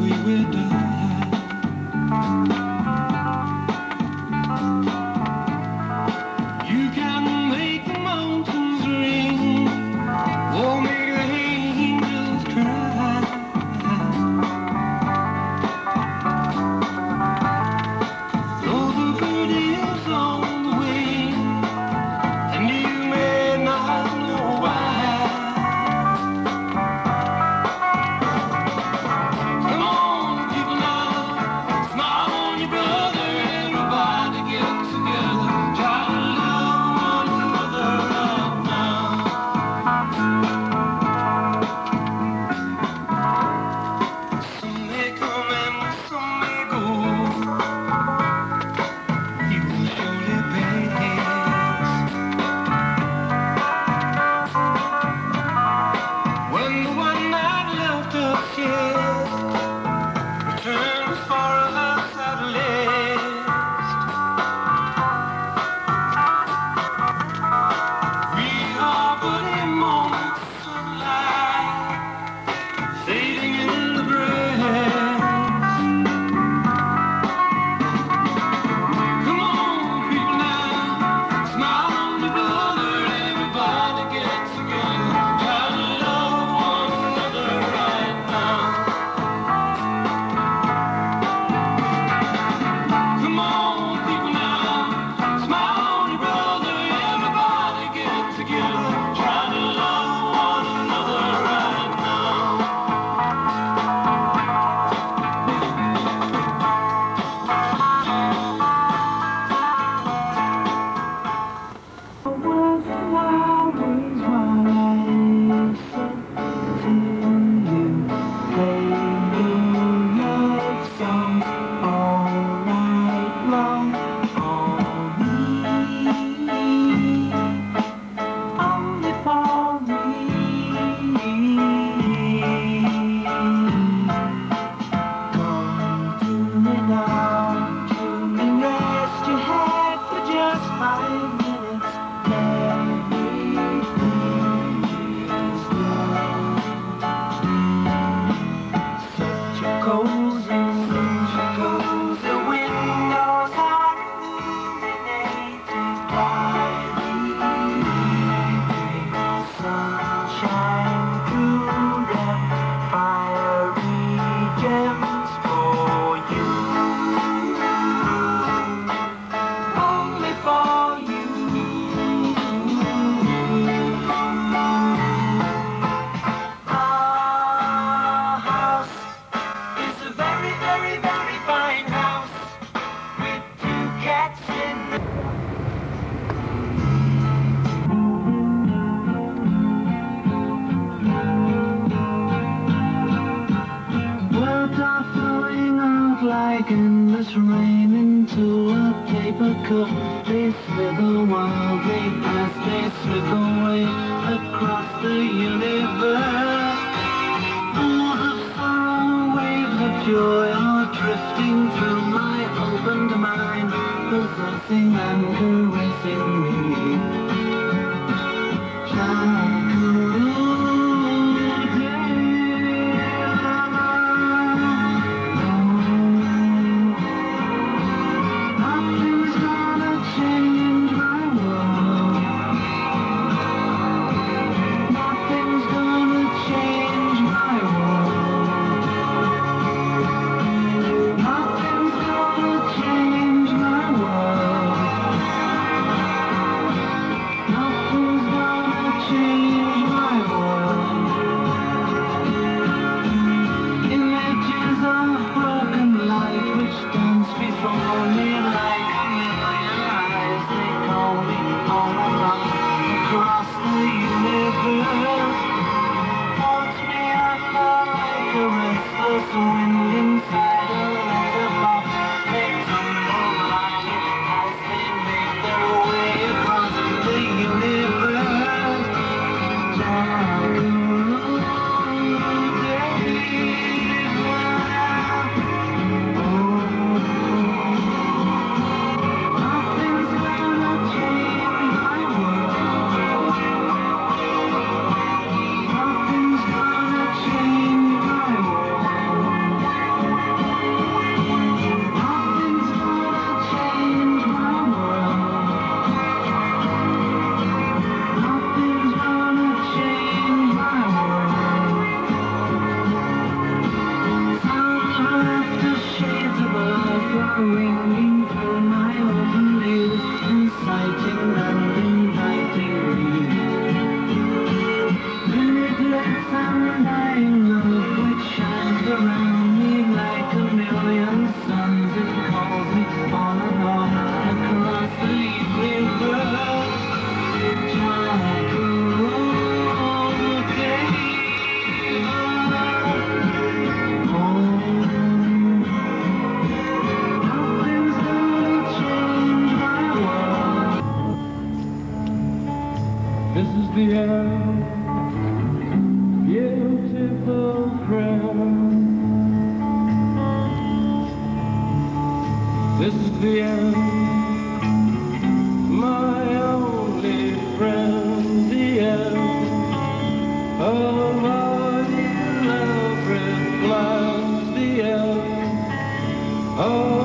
we will die. You can make the mountains ring, or make the angels cry. Though the good is on the way, and you may not know why. Like endless rain into a paper cup, they slither while they pass, they slip away across the universe. Pools of sorrow, waves of joy are drifting through my opened mind, possessing and caressing me. is the end, my only friend, the end of our beloved lives, the end of